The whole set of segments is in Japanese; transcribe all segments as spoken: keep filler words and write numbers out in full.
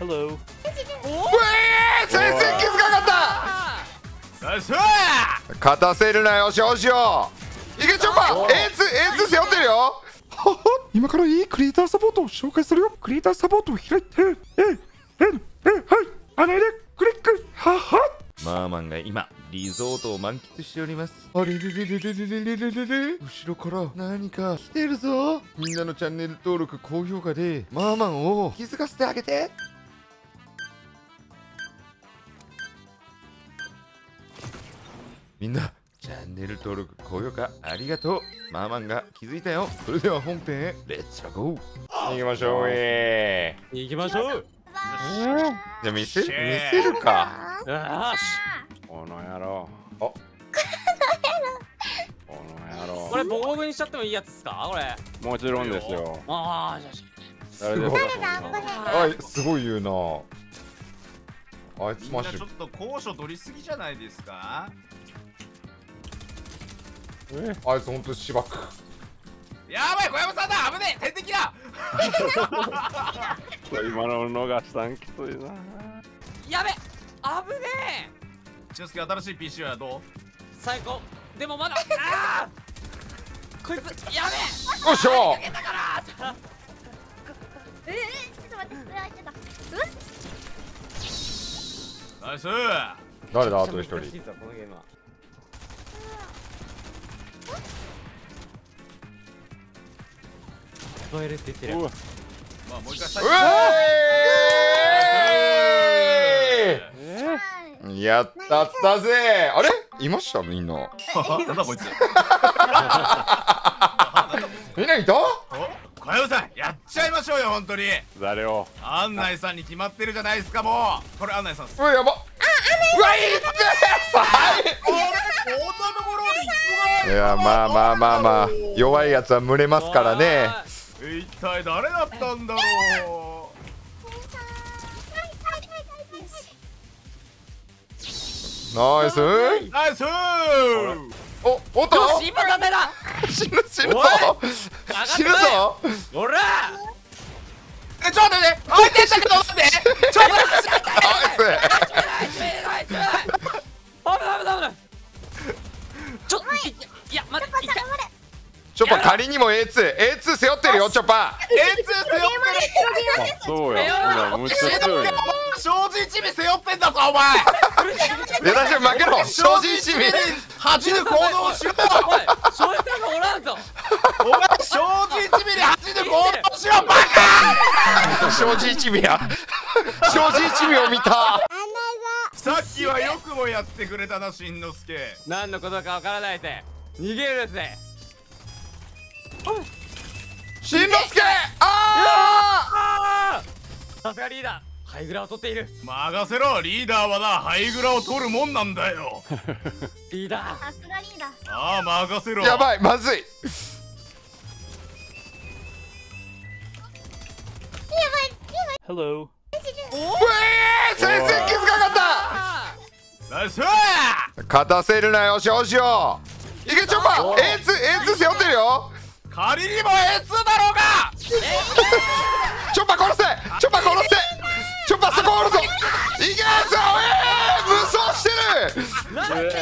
Hello。 先生気づかなかった。ナイス。勝たせるなよ、少々。いけちょぱ、エーツエーツ背負ってるよ。今からいいクリエイターサポートを紹介するよ。クリエイターサポートを開いて、ええええはい、あれでクリック、はは。マーマンが今リゾートを満喫しております。あれれれれれれれれれれ、後ろから何か来てるぞ。みんなのチャンネル登録、高評価でマーマンを気づかせてあげて。みんなチャンネル登録、高評価ありがとう。マーマンが気づいたよ。それでは本編へレッツラゴー。行きましょう。えー、行きましょう。じゃ見せ見せるか。よし。この野郎。あ。この野郎。この野郎。これ防具にしちゃってもいいやつですか？これ。もちろんですよ。ああ、じゃあ。誰だ？はい、すごい言うな。あいつマジ。ちょっと高所取りすぎじゃないですか？あいつ本当に芝く。やばい、小山さんだ、危ねえ、天敵だ。今の逃したんきついな。やべ、危ねえ。ちのすけ、新しい ピーシー はどう？最高。でもまだ。ああ。こいつ、やべえ。よっしゃ。ええ、ちょっと待って、これ入っちゃった。ナイス。誰だ、あと一人。うわ、もう一回。やったったぜ。あれ、いました、みんな。なんだこいつ。みんないた。小籔さん、やっちゃいましょうよ、本当に。誰を。案内さんに決まってるじゃないですか、もう。これ案内さん。うわ、やば。うわ、いって。いや、まあまあまあまあ、弱いやつは群れますからね。一体誰だったんだろう。ナイスナイス。おっ、おっと、今ダメだ。死ぬ死ぬぞ死ぬぞ。おら、え、ちょっと待って、置いてったけど待って、ちょっと待って、いや待って、チョパ仮にも エーツー エーツー 背負ってるよ。チョパ エーツー 背負ってる。そうや、正直一味背負ってんだぞお前。出だし負けろ。正直一味恥じる行動をしろ。正直一味おらんぞお前。正直一味で恥じる行動をしろバカ。正直一味や、正直一味を見た。さっきはよくもやってくれたな、しんのすけ。何のことかわからないぜ、逃げるぜしんのすけ。ああ、さすがリーダー、ハイグラを取っている。任せろ、リーダーはな、ハイグラを取るもんなんだよ。リーダー、さすがリーダー。ああ、任せろ。やばい、まずい。やばい、やばい。Hello。ええ、先生気づかなかった。ナイス。勝たせるなよ、少々。いけちょぱ、エーツ、エーツ背負ってるよ。仮にも エーツー だろうが。チョッパ殺せ、チョッパ殺せ、チョッパそこおるぞ。いけーぞ、えー、武装してる。なんて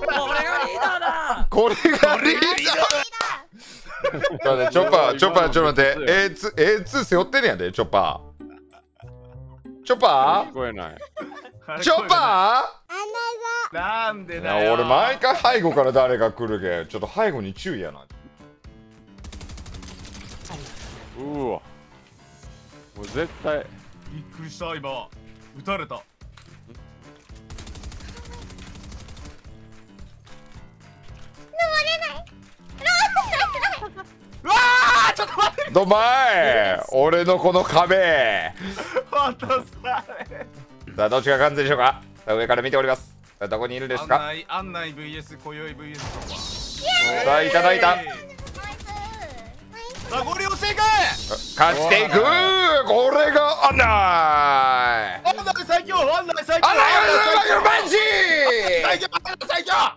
ことだ。これがリーダーだ。これがリーダーだ。チョッパ、チョッパ、ちょっと待って、エーツー、エーツー 背負ってるやんで、チョッパ。チョッパ。聞こえない。チョッパ。なんでだよ。俺毎回背後から誰が来るけ、ちょっと背後に注意やな。うわ、もう絶対。びっくりした今、撃たれた。登れない。うわあ、ちょっと待って。どまい、俺のこの壁。本当さ。さあ、どっちが完全でしょうか。上から見ております。どこにいるんですか。案内 ブイエス 今宵 ブイエス さあ、いただいた。名残を正解。勝していく。これが案内。案内最強。案内最強。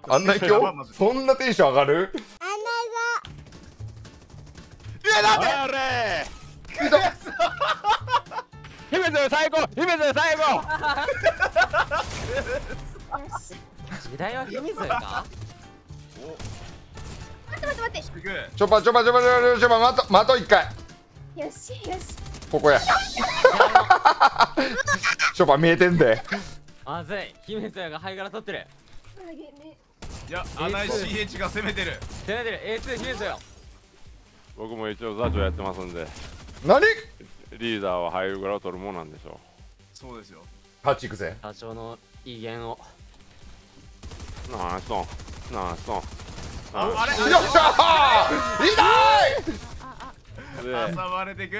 案内最強。そんなテンション上がる。案内が。いや、なんで。姫津最高、姫津最高。時代は姫津か。待って待って待って。ちょぱちょぱちょぱちょぱちょぱ待と待と一回。よしよし。ここや。ちょぱ見えてんで。まずい、姫津がハイから取ってる。いや、穴井 シーエイチ が攻めてる。攻めてる、エーツー 姫津よ。僕も一応座長やってますんで。何？リーダーはハイグラを取るもんなんでしょう。そうですよ。パッチいくぜ。社長の威厳を。ナイスオン。ナイスオン。あれ、よっしゃー。痛い。挟まれてく。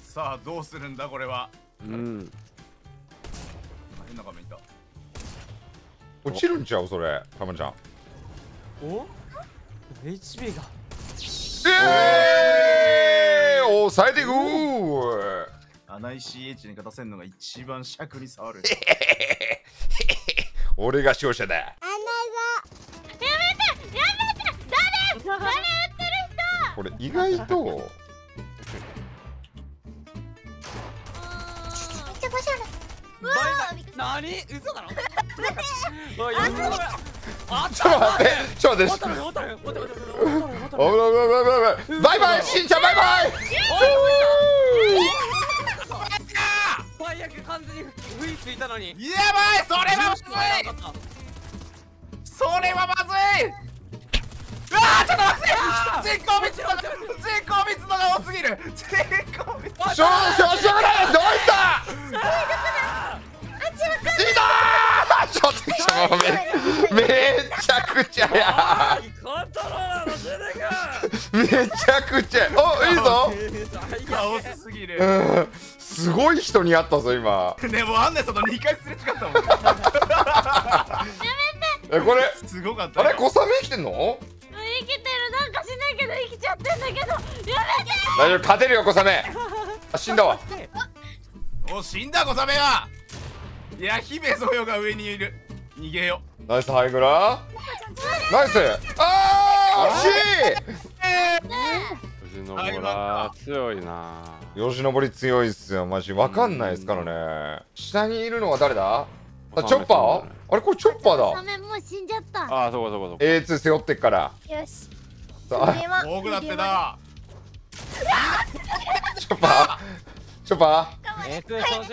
さあ、どうするんだ、これは。うん。変な画面いた。落ちるんちゃう、それ、たまちゃん。お。エイチピー が。ええー、抑えていくー。穴井 シーエイチ に勝たせるのが一番尺に触る。俺が勝者だ。穴井が。やめて、やめて、誰、誰打ってる人。これ意外と。めっちゃこしゃる。うわー、なに、嘘だろ。あっちょっと待って、ちょっと待って。おらおらおらおら。バイバイ、しんちゃん、バイバイ。最悪、完全に不意ついたのに。やばい、それはまずい。それはまずい。うわあ、ちょっと待って。人口密度が、人口密度が多すぎる。人口密度。少々しょうがない、どういった。ちょっとめっちゃくちゃや。めちゃくちゃ。お、いいぞ。顔すぎる。すごい人に会ったぞ今。でもアンナさんとにかいすれ違ったもん。やめて。これすごかった。あれ、小雨生きてんの？生きてる。なんかしないけど生きちゃってんだけど。やめて。大丈夫、勝てるよ小雨。死んだわ。お、死んだ小雨は。いや、姫ぞよが上にいる。逃げよ。ナイスハイグラ。ナイス。ああ、惜しい。吉登強いな。吉登強いっすよ、マジ。わかんないですからね。下にいるのは誰だ？あ、チョッパー？あれ、これチョッパーだ。サメもう死んじゃった。ああ、そうかそうかそうか。エーツー 背負ってっから。よし。さあ、多くなってな。チョッパー。チョッパー。エーツー 調子。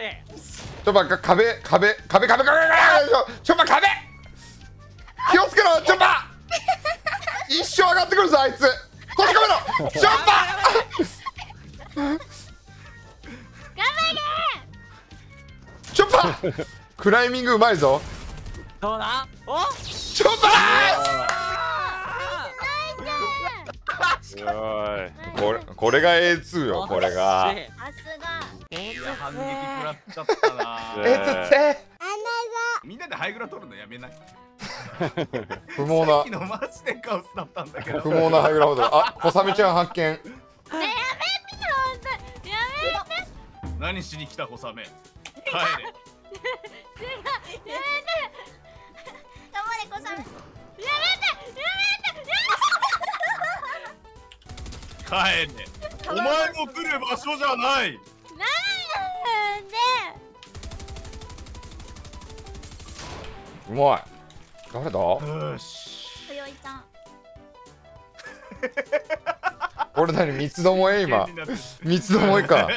ちょっぱか壁壁壁壁壁壁ちょっぱ壁気をつけろちょっぱ一生上がってくるぞあいつ閉じ込めろちょっぱ頑張れちょっぱクライミングうまいぞどうだおちょっぱすごいこれが エーツー よこれが反撃食らっちゃったな。えっとて。みんなでハイグラ取るのやめない。不毛な。さっきのマジでカオスだったんだけど。不毛なハイグラほど。あ、小雨ちゃん発見。やめてよやめて。何しに来た小雨。帰れ。違う。やめて。頑張れ小雨。やめてやめて。帰れ。お前の来る場所じゃない。うまい。誰だ？よし。よいちゃん。俺何三つどもえ今。三つどもえか。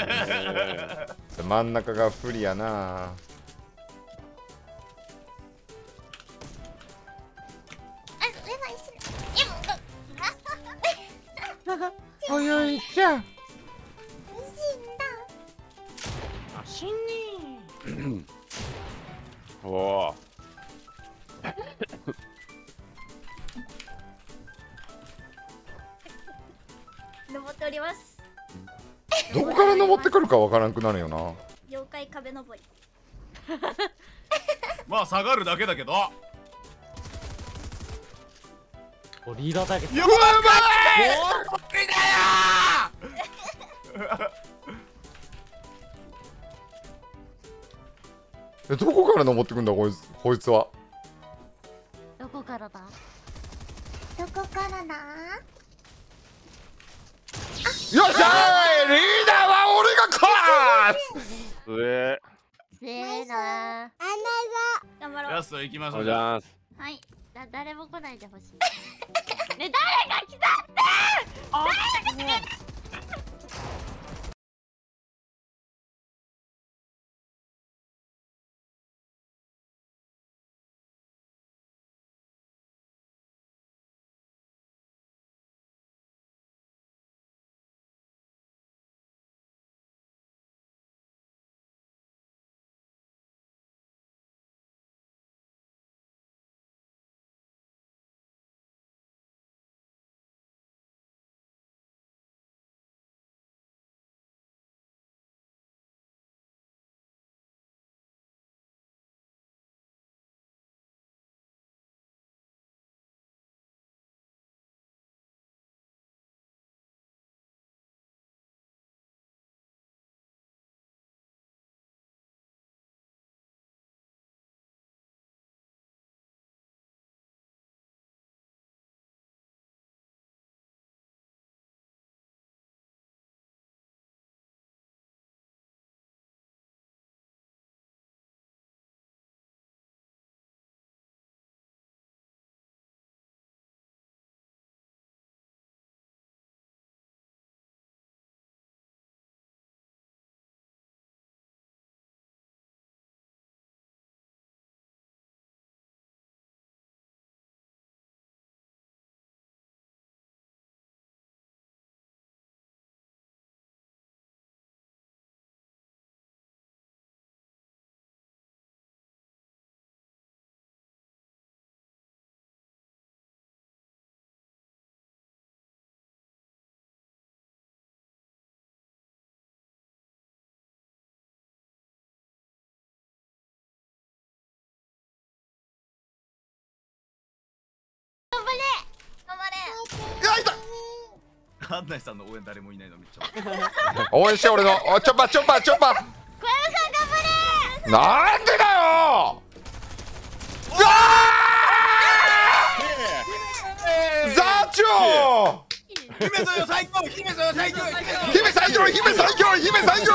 真ん中が不利やな。およいちゃん。死んだ。死んねー。おお。登っております。どこから登ってくるかわからんくなるよな。妖怪壁登り。まあ下がるだけだけど。リーダーだけ。やばいやばい。え、どこから登ってくんだこいつこいつは。どこからだ？どこからだ？あ。しゃー、リーダーは俺がかー。強え。強えな。あんなぞ。頑張ろう。ラスト行きましょう。はい。だ誰も来ないでほしい。ね、誰が来たって。誰が来た。安内さんの応援誰もいないのめっちゃ応援して俺のおチョッパチョッパチョッパ。小籔さん頑張れ。なんでだよ。座長。姫さん最強姫さん最強姫最強姫最強姫最強。